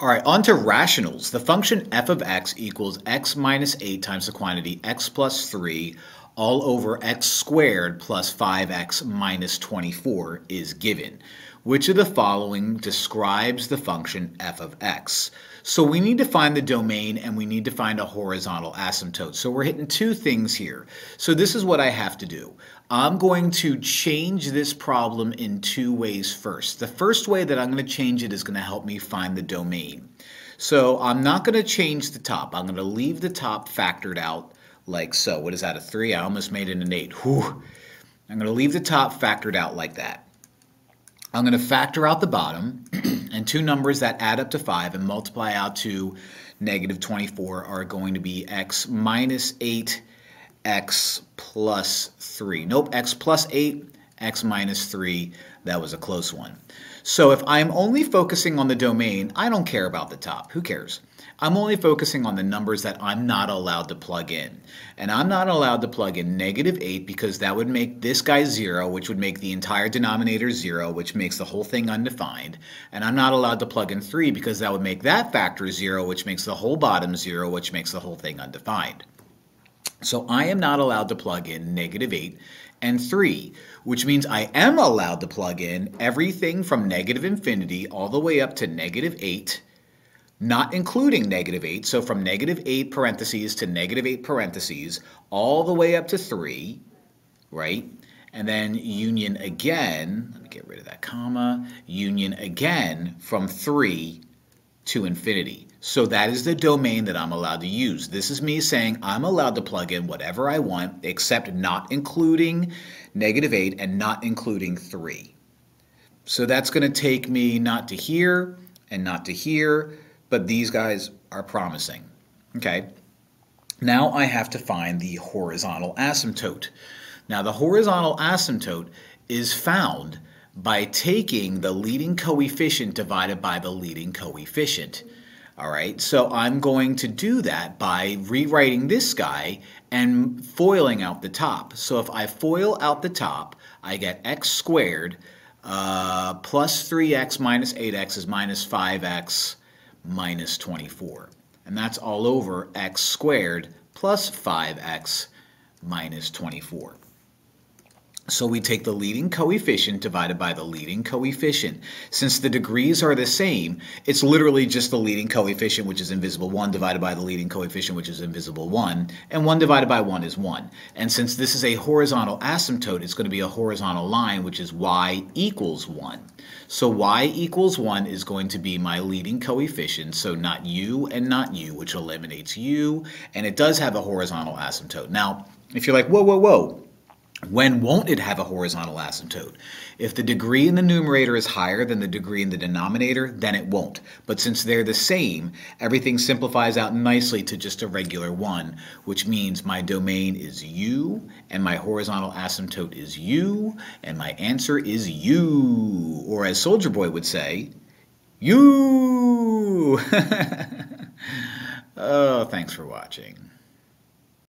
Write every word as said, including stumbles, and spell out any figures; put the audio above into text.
All right, on to rationals. The function f of x equals x minus eight times the quantity x plus three all over x squared plus five x minus twenty-four is given. Which of the following describes the function f of x? So we need to find the domain and we need to find a horizontal asymptote. So we're hitting two things here. So this is what I have to do. I'm going to change this problem in two ways first. The first way that I'm going to change it is going to help me find the domain. So I'm not going to change the top. I'm going to leave the top factored out like so. What is that, a three? I almost made it an eight. Whew. I'm going to leave the top factored out like that. I'm going to factor out the bottom, and two numbers that add up to five and multiply out to negative twenty-four are going to be x minus eight, x plus three. Nope, x plus eight, x minus three. That was a close one. So if I'm only focusing on the domain, I don't care about the top. Who cares? I'm only focusing on the numbers that I'm not allowed to plug in. And I'm not allowed to plug in negative eight because that would make this guy zero, which would make the entire denominator zero, which makes the whole thing undefined. And I'm not allowed to plug in three because that would make that factor zero, which makes the whole bottom zero, which makes the whole thing undefined. So I am not allowed to plug in negative eight and three, which means I am allowed to plug in everything from negative infinity all the way up to negative eight, not including negative eight. So from negative eight parentheses to negative eight parentheses all the way up to three, right? And then union again, let me get rid of that comma, union again from three to infinity. So that is the domain that I'm allowed to use. This is me saying I'm allowed to plug in whatever I want except not including negative eight and not including three. So that's going to take me not to here and not to here, but these guys are promising. Okay, now I have to find the horizontal asymptote. Now the horizontal asymptote is found by taking the leading coefficient divided by the leading coefficient. All right, so I'm going to do that by rewriting this guy and foiling out the top. So if I foil out the top, I get x squared uh, plus three x minus eight x is minus five x minus twenty-four. And that's all over x squared plus five x minus twenty-four. So we take the leading coefficient divided by the leading coefficient. Since the degrees are the same, it's literally just the leading coefficient, which is invisible, one divided by the leading coefficient, which is invisible, one. And one divided by one is one. And since this is a horizontal asymptote, it's going to be a horizontal line, which is y equals one. So y equals one is going to be my leading coefficient, so not u and not u, which eliminates u. And it does have a horizontal asymptote. Now, if you're like, whoa, whoa, whoa, when won't it have a horizontal asymptote? If the degree in the numerator is higher than the degree in the denominator, then it won't. But since they're the same, everything simplifies out nicely to just a regular one, which means my domain is u, and my horizontal asymptote is u, and my answer is u, or as Soldier Boy would say, u. Oh, thanks for watching.